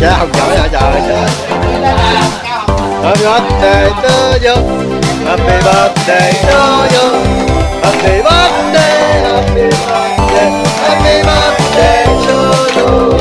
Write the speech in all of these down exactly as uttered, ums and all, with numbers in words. Dạ học giỏi hả trời trời. Happy birthday to you, happy birthday to you, happy birthday, happy birthday, happy birthday to you.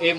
Im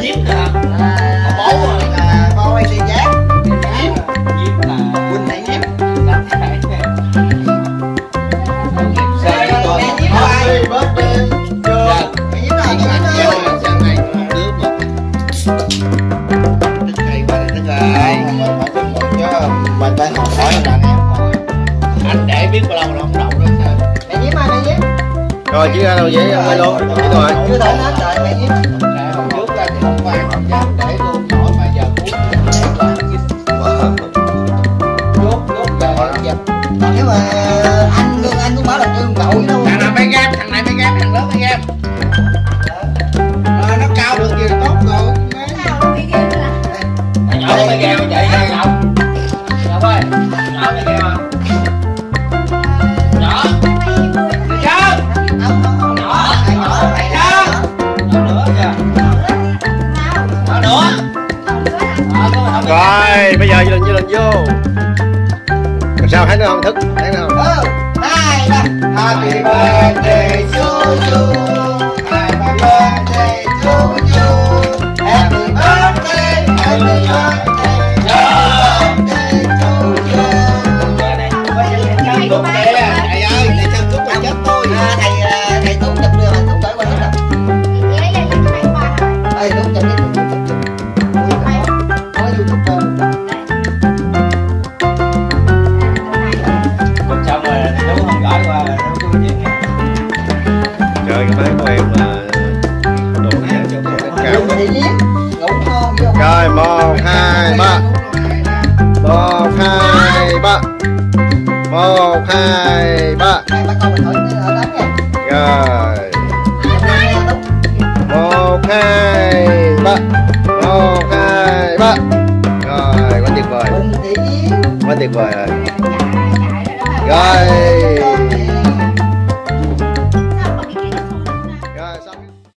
giết hả? Bố rồi là bố hay đi giết, giết, giết là huynh này giết, làm thế này. Sao vậy con? Bớt đi, bớt đi. Chưa. Cái giết này, cái giết này. Sao này? Đứa một. Thích cây quá thì thích cây. Mình phải một chứ, mình phải học hỏi bạn em. Anh để biết bao lâu rồi không động đâu sao? Mẹ giếm ai mẹ giếm? Rồi chứ ra đâu vậy? Mày luôn. Chứ rồi. Chưa thấy hết rồi mẹ giếm. Để hôm trước anh không quan không dám để luôn nổi mà giờ muốn để lại giếm. Chốt chốt giờ anh giếm. Nếu mà anh lương anh cũng bảo là trương cậu đâu. Thằng nào mày ghép thằng này mày ghép thằng lớn mày ghép. Nó cao được gì là tốt rồi. Thằng nhỏ mày ghép chạy ra không? Không ơi. Nhỏ mày ghép không? Rồi, bây giờ vô lên vô. Còn sao thấy nó không thức, thấy nó không? Happy birthday to you. Happy birthday to you. Happy birthday, happy birthday to you. Thầy ơi, thầy chăm chút qua chết tôi. Thầy thầy Tuấn chụp đưa thầy Tuấn tới qua hết rồi. Thầy Tuấn chụp đi. Rồi một hai ba, một hai ba, một hai ba. Rồi một hai ba, một hai ba. Rồi quá tuyệt vời, quá tuyệt vời rồi. Rồi.